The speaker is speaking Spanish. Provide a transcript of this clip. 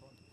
thôi.